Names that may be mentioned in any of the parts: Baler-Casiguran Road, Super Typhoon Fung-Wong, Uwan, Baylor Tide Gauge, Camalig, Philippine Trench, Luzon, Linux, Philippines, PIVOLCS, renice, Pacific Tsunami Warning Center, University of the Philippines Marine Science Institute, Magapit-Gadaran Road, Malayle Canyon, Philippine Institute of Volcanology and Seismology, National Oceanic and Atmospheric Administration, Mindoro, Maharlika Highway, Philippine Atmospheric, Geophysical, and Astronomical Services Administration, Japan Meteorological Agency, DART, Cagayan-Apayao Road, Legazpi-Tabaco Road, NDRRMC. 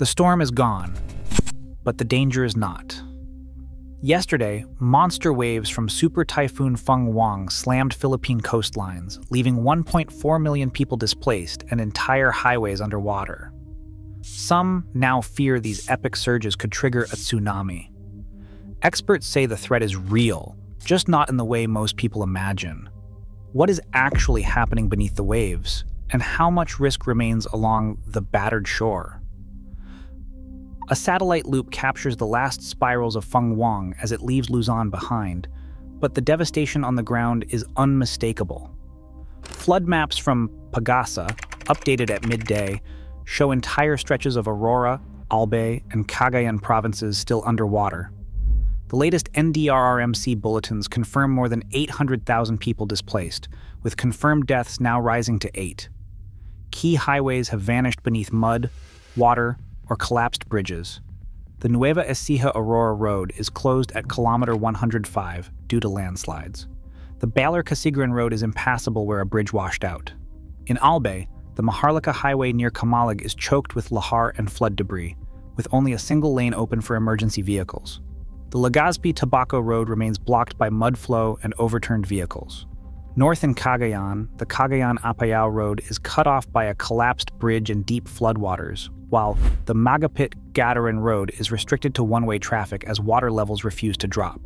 The storm is gone, but the danger is not. Yesterday, monster waves from Super Typhoon Fung-Wong slammed Philippine coastlines, leaving 1.4 million people displaced and entire highways underwater. Some now fear these epic surges could trigger a tsunami. Experts say the threat is real, just not in the way most people imagine. What is actually happening beneath the waves, and how much risk remains along the battered shore? A satellite loop captures the last spirals of Fung-Wong as it leaves Luzon behind, but the devastation on the ground is unmistakable. Flood maps from Pag-asa, updated at midday, show entire stretches of Aurora, Albay, and Cagayan provinces still underwater. The latest NDRRMC bulletins confirm more than 800,000 people displaced, with confirmed deaths now rising to 8. Key highways have vanished beneath mud, water, or collapsed bridges. The Nueva Ecija Aurora Road is closed at kilometer 105 due to landslides. The Baler-Casiguran Road is impassable where a bridge washed out. In Albay, the Maharlika Highway near Camalig is choked with lahar and flood debris, with only a single lane open for emergency vehicles. The Legazpi-Tabaco Road remains blocked by mud flow and overturned vehicles. North in Cagayan, the Cagayan-Apayao Road is cut off by a collapsed bridge and deep floodwaters, while the Magapit-Gadaran Road is restricted to one-way traffic as water levels refuse to drop.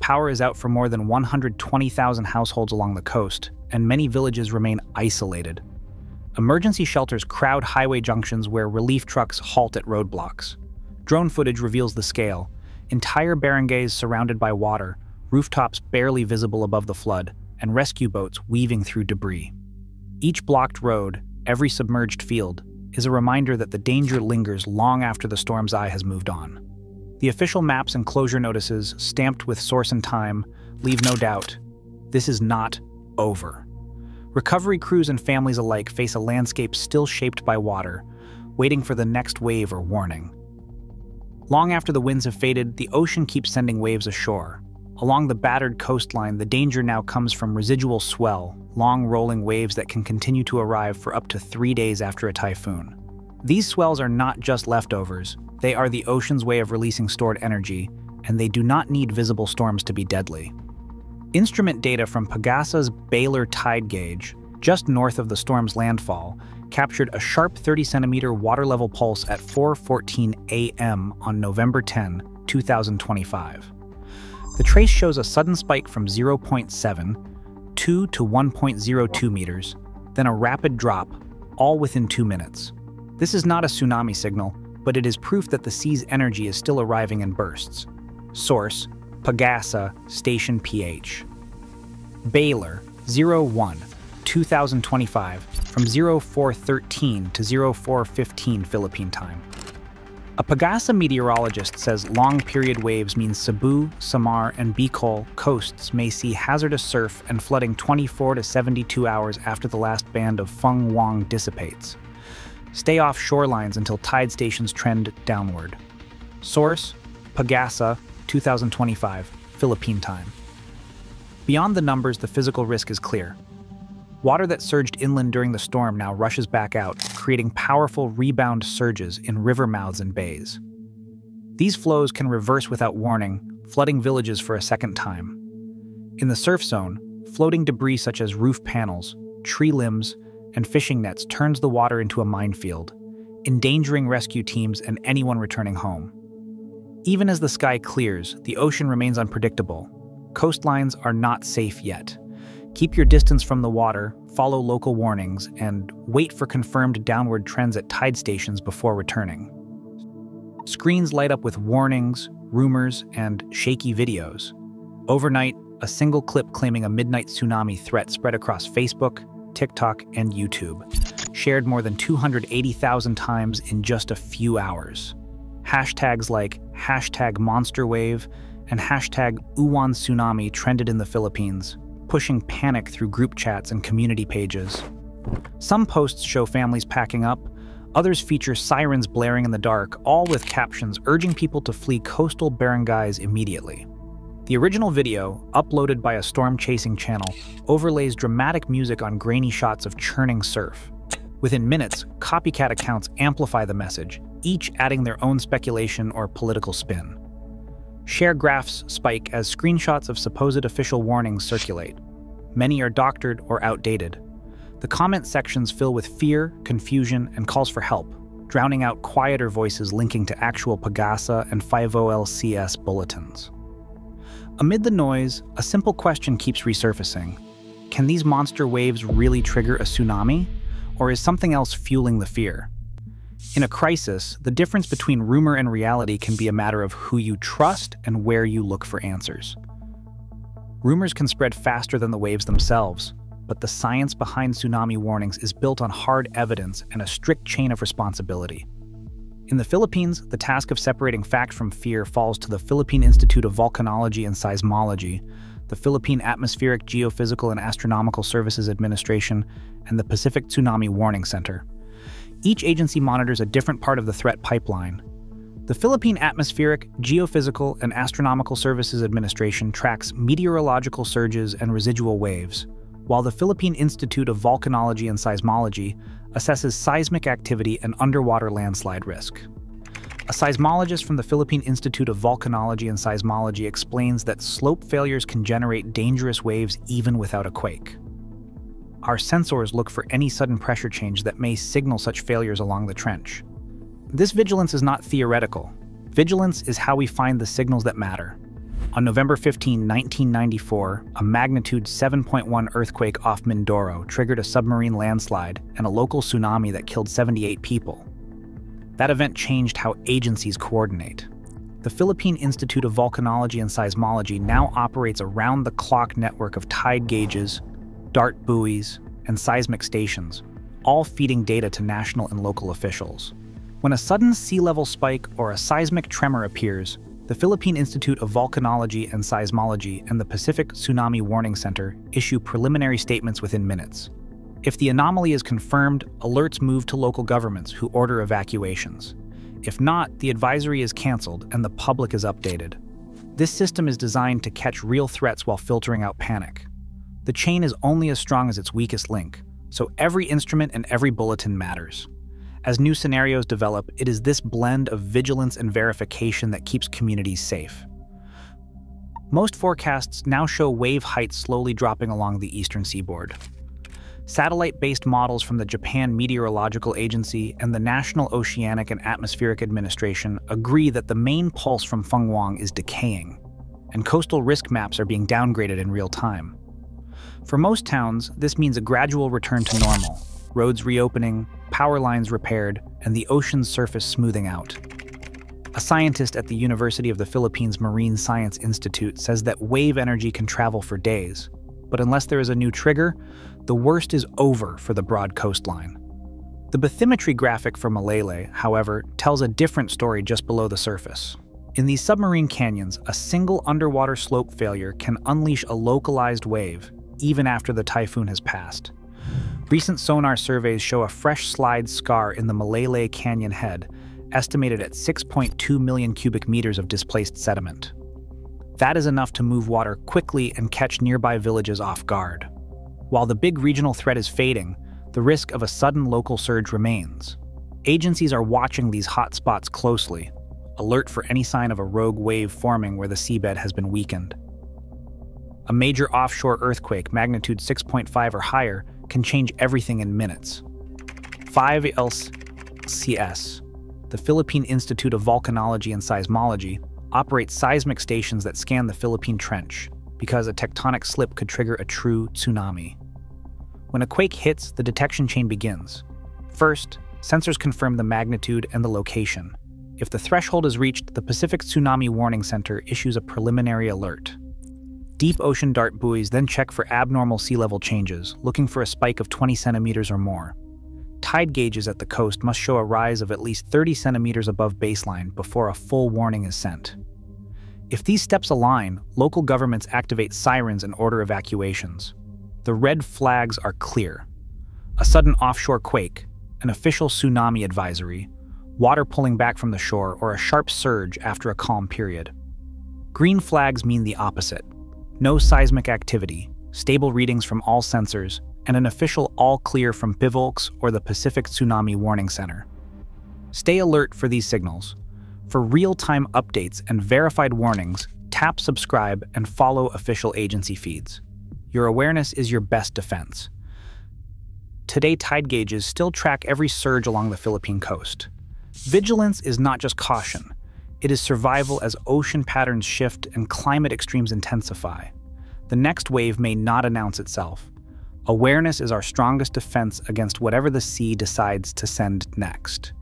Power is out for more than 120,000 households along the coast, and many villages remain isolated. Emergency shelters crowd highway junctions where relief trucks halt at roadblocks. Drone footage reveals the scale: entire barangays surrounded by water, rooftops barely visible above the flood, and rescue boats weaving through debris. Each blocked road, every submerged field, is a reminder that the danger lingers long after the storm's eye has moved on. The official maps and closure notices, stamped with source and time, leave no doubt: this is not over. Recovery crews and families alike face a landscape still shaped by water, waiting for the next wave or warning. Long after the winds have faded, the ocean keeps sending waves ashore. Along the battered coastline, the danger now comes from residual swell, long rolling waves that can continue to arrive for up to 3 days after a typhoon. These swells are not just leftovers, they are the ocean's way of releasing stored energy, and they do not need visible storms to be deadly. Instrument data from Pag-asa's Baylor Tide Gauge, just north of the storm's landfall, captured a sharp 30-centimeter water level pulse at 4:14 a.m. on November 10, 2025. The trace shows a sudden spike from 0.72 to 1.02 meters, then a rapid drop, all within 2 minutes. This is not a tsunami signal, but it is proof that the sea's energy is still arriving in bursts. Source: Pag-asa, Station PH. Baylor, 01, 2025, from 04:13 to 04:15 Philippine time. A Pag-asa meteorologist says long-period waves mean Cebu, Samar, and Bicol coasts may see hazardous surf and flooding 24 to 72 hours after the last band of Fung-Wong dissipates. Stay off shorelines until tide stations trend downward. Source: Pag-asa, 2025, Philippine time. Beyond the numbers, the physical risk is clear. Water that surged inland during the storm now rushes back out, creating powerful rebound surges in river mouths and bays. These flows can reverse without warning, flooding villages for a second time. In the surf zone, floating debris such as roof panels, tree limbs, and fishing nets turns the water into a minefield, endangering rescue teams and anyone returning home. Even as the sky clears, the ocean remains unpredictable. Coastlines are not safe yet. Keep your distance from the water, follow local warnings, and wait for confirmed downward trends at tide stations before returning. Screens light up with warnings, rumors, and shaky videos. Overnight, a single clip claiming a midnight tsunami threat spread across Facebook, TikTok, and YouTube, shared more than 280,000 times in just a few hours. Hashtags like #MonsterWave and #UwanTsunami trended in the Philippines, pushing panic through group chats and community pages. Some posts show families packing up, others feature sirens blaring in the dark, all with captions urging people to flee coastal barangays immediately. The original video, uploaded by a storm-chasing channel, overlays dramatic music on grainy shots of churning surf. Within minutes, copycat accounts amplify the message, each adding their own speculation or political spin. Share graphs spike as screenshots of supposed official warnings circulate. Many are doctored or outdated. The comment sections fill with fear, confusion, and calls for help, drowning out quieter voices linking to actual PAGASA and 50LCS bulletins. Amid the noise, a simple question keeps resurfacing. Can these monster waves really trigger a tsunami? Or is something else fueling the fear? In a crisis, the difference between rumor and reality can be a matter of who you trust and where you look for answers. Rumors can spread faster than the waves themselves, but the science behind tsunami warnings is built on hard evidence and a strict chain of responsibility. In the Philippines, the task of separating fact from fear falls to the Philippine Institute of Volcanology and Seismology, the Philippine Atmospheric, Geophysical, and Astronomical Services Administration, and the Pacific Tsunami Warning Center. Each agency monitors a different part of the threat pipeline. The Philippine Atmospheric, Geophysical, and Astronomical Services Administration tracks meteorological surges and residual waves, while the Philippine Institute of Volcanology and Seismology assesses seismic activity and underwater landslide risk. A seismologist from the Philippine Institute of Volcanology and Seismology explains that slope failures can generate dangerous waves even without a quake. Our sensors look for any sudden pressure change that may signal such failures along the trench. This vigilance is not theoretical. Vigilance is how we find the signals that matter. On November 15, 1994, a magnitude 7.1 earthquake off Mindoro triggered a submarine landslide and a local tsunami that killed 78 people. That event changed how agencies coordinate. The Philippine Institute of Volcanology and Seismology now operates a round-the-clock network of tide gauges, DART buoys, and seismic stations, all feeding data to national and local officials. When a sudden sea-level spike or a seismic tremor appears, the Philippine Institute of Volcanology and Seismology and the Pacific Tsunami Warning Center issue preliminary statements within minutes. If the anomaly is confirmed, alerts move to local governments who order evacuations. If not, the advisory is canceled and the public is updated. This system is designed to catch real threats while filtering out panic. The chain is only as strong as its weakest link, so every instrument and every bulletin matters. As new scenarios develop, it is this blend of vigilance and verification that keeps communities safe. Most forecasts now show wave heights slowly dropping along the eastern seaboard. Satellite-based models from the Japan Meteorological Agency and the National Oceanic and Atmospheric Administration agree that the main pulse from Fung-Wong is decaying, and coastal risk maps are being downgraded in real time. For most towns, this means a gradual return to normal, roads reopening, power lines repaired, and the ocean's surface smoothing out. A scientist at the University of the Philippines Marine Science Institute says that wave energy can travel for days, but unless there is a new trigger, the worst is over for the broad coastline. The bathymetry graphic for Malayle, however, tells a different story just below the surface. In these submarine canyons, a single underwater slope failure can unleash a localized wave, even after the typhoon has passed. Recent sonar surveys show a fresh slide scar in the Malayle Canyon head, estimated at 6.2 million cubic meters of displaced sediment. That is enough to move water quickly and catch nearby villages off guard. While the big regional threat is fading, the risk of a sudden local surge remains. Agencies are watching these hotspots closely, alert for any sign of a rogue wave forming where the seabed has been weakened. A major offshore earthquake, magnitude 6.5 or higher, can change everything in minutes. 5LCS, the Philippine Institute of Volcanology and Seismology, operates seismic stations that scan the Philippine Trench, because a tectonic slip could trigger a true tsunami. When a quake hits, the detection chain begins. First, sensors confirm the magnitude and the location. If the threshold is reached, the Pacific Tsunami Warning Center issues a preliminary alert. Deep ocean DART buoys then check for abnormal sea level changes, looking for a spike of 20 centimeters or more. Tide gauges at the coast must show a rise of at least 30 centimeters above baseline before a full warning is sent. If these steps align, local governments activate sirens and order evacuations. The red flags are clear. A sudden offshore quake, an official tsunami advisory, water pulling back from the shore, or a sharp surge after a calm period. Green flags mean the opposite. No seismic activity, stable readings from all sensors, and an official all-clear from PIVOLCS or the Pacific Tsunami Warning Center. Stay alert for these signals. For real-time updates and verified warnings, tap subscribe and follow official agency feeds. Your awareness is your best defense. Today, tide gauges still track every surge along the Philippine coast. Vigilance is not just caution. It is survival as ocean patterns shift and climate extremes intensify. The next wave may not announce itself. Awareness is our strongest defense against whatever the sea decides to send next.